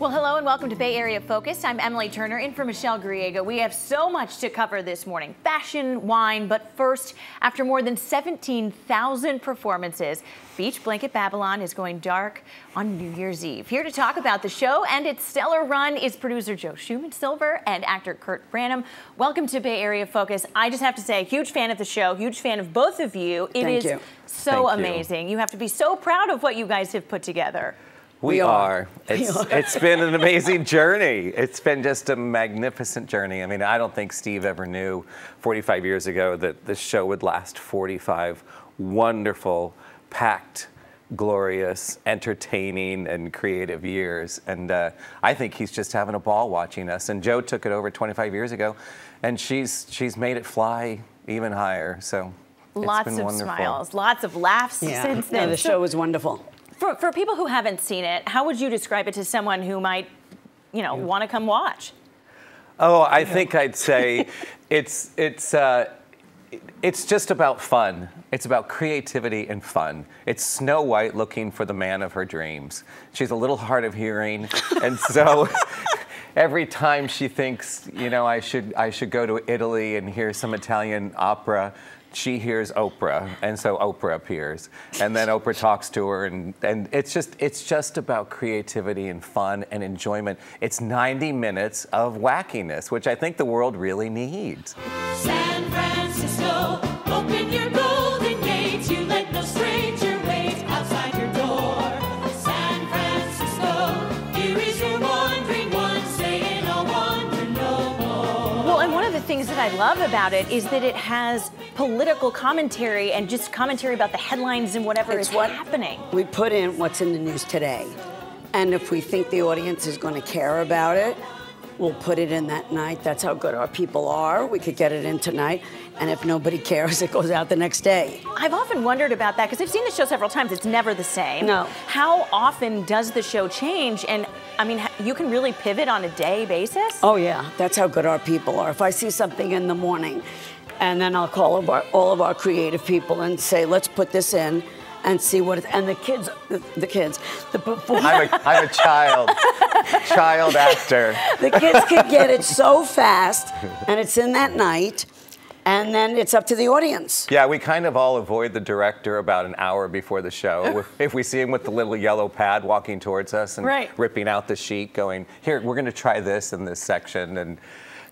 Well, hello and welcome to Bay Area Focus. I'm Emily Turner in for Michelle Griego. We have so much to cover this morning. Fashion, wine, but first, after more than 17,000 performances, Beach Blanket Babylon is going dark on New Year's Eve. Here to talk about the show and its stellar run is producer Jo Schuman Silver and actor Curt Branom. Welcome to Bay Area Focus. I just have to say, huge fan of the show, huge fan of both of you. It is so amazing. You have to be so proud of what you guys have put together. We are. It's been an amazing journey. It's been just a magnificent journey. I mean, I don't think Steve ever knew 45 years ago that this show would last 45 wonderful, packed, glorious, entertaining, and creative years. And I think he's just having a ball watching us. And Jo took it over 25 years ago, and she's made it fly even higher. So lots of smiles, lots of laughs since then. No, the show was wonderful. For people who haven't seen it, how would you describe it to someone who might, you know, want to come watch? Oh, I think I'd say it's just about fun. It's about creativity and fun. It's Snow White looking for the man of her dreams. She's a little hard of hearing, and so every time she thinks, you know, I should go to Italy and hear some Italian opera, she hears Oprah, and so Oprah appears, and then Oprah talks to her, and it's just about creativity and fun and enjoyment. It's 90 minutes of wackiness, which I think the world really needs. San Francisco, open your golden gates, you let no stranger wait outside your door. San Francisco, here is your wandering one, saying I'll wander no more. Well, and one of the things that I love about it is that it has political commentary and just commentary about the headlines and whatever is happening. We put in what's in the news today. And if we think the audience is going to care about it, we'll put it in that night. That's how good our people are. We could get it in tonight. And if nobody cares, it goes out the next day. I've often wondered about that because I've seen the show several times. It's never the same. No. How often does the show change? And I mean, you can really pivot on a day basis? Oh, yeah. That's how good our people are. If I see something in the morning, and then I'll call all of our creative people and say, let's put this in and see what, and I'm a child actor. The kids can get it so fast, and it's in that night, and then it's up to the audience. Yeah, we kind of all avoid the director about an hour before the show. If we see him with the little yellow pad walking towards us and ripping out the sheet going, here, we're gonna try this in this section. And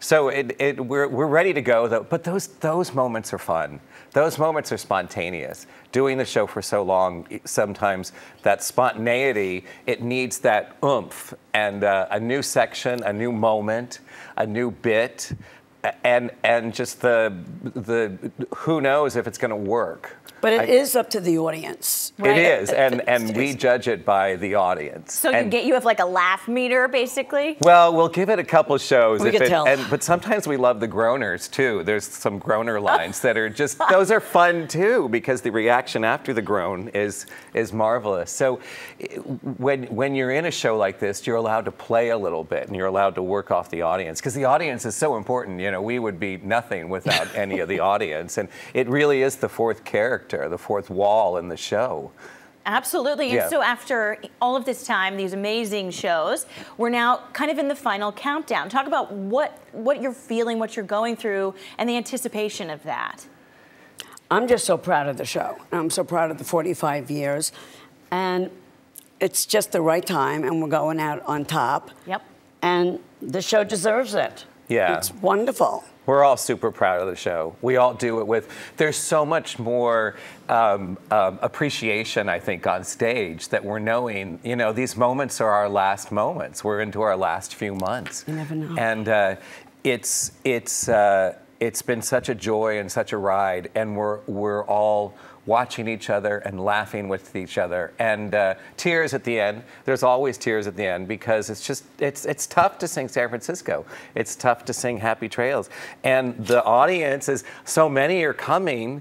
so we're ready to go, though. But those moments are fun. Those moments are spontaneous. Doing the show for so long, sometimes that spontaneity, it needs that oomph and a new section, a new moment, a new bit, and just the who knows if it's going to work. But it is up to the audience. Right? It is, and we judge it by the audience. So you have like a laugh meter, basically? Well, we'll give it a couple shows. But sometimes we love the groaners, too. There's some groaner lines that are just, those are fun, too, because the reaction after the groan is marvelous. So when you're in a show like this, you're allowed to play a little bit, and you're allowed to work off the audience, because the audience is so important. You know, we would be nothing without any of the audience, and it really is the fourth character, the fourth wall in the show. Absolutely. And so after all of this time, these amazing shows, we're now kind of in the final countdown. Talk about what you're feeling, what you're going through, and the anticipation of that. I'm just so proud of the show. I'm so proud of the 45 years. And it's just the right time, and we're going out on top. Yep. And the show deserves it. Yeah. It's wonderful. We're all super proud of the show. We all do it with, there's so much more appreciation, I think, on stage that we're knowing, you know, these moments are our last moments. We're into our last few months. You never know. And it's been such a joy and such a ride, and we're all watching each other and laughing with each other, and tears at the end. There's always tears at the end because it's tough to sing San Francisco. It's tough to sing Happy Trails, and the audience is, so many are coming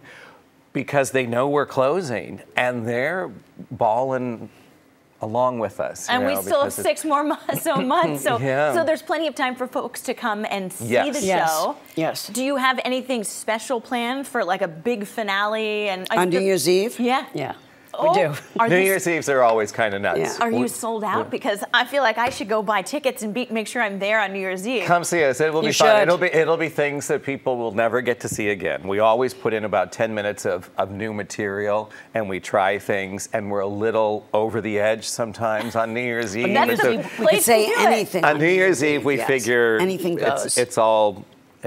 because they know we're closing, and they're bawling along with us. And we still have six more months, so there's plenty of time for folks to come and see the show. Yes. Do you have anything special planned for like a big finale? On New Year's Eve? Yeah. Yeah. Oh, we do. New Year's Eves are always kind of nuts. Yeah. Are you sold out? Yeah. Because I feel like I should go buy tickets and make sure I'm there on New Year's Eve. Come see us. It will be fun. It'll be things that people will never get to see again. We always put in about 10 minutes of new material, and we try things, and we're a little over the edge sometimes on New Year's Eve. We could say anything. On New Year's Eve, we figure anything goes.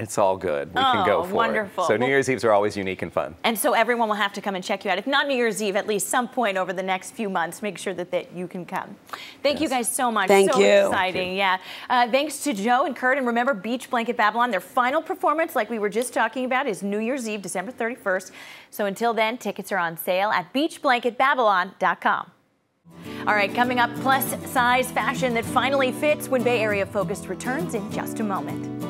It's all good. We can go for wonderful. It. So New Year's Eves are always unique and fun. And so everyone will have to come and check you out. If not New Year's Eve, at least some point over the next few months, make sure that you can come. Thank you guys so much. Thank you. So exciting. Yeah. Thanks to Jo and Curt. And remember, Beach Blanket Babylon, their final performance, like we were just talking about, is New Year's Eve, December 31st. So until then, tickets are on sale at beachblanketbabylon.com. All right, coming up, plus size fashion that finally fits when Bay Area Focus returns in just a moment.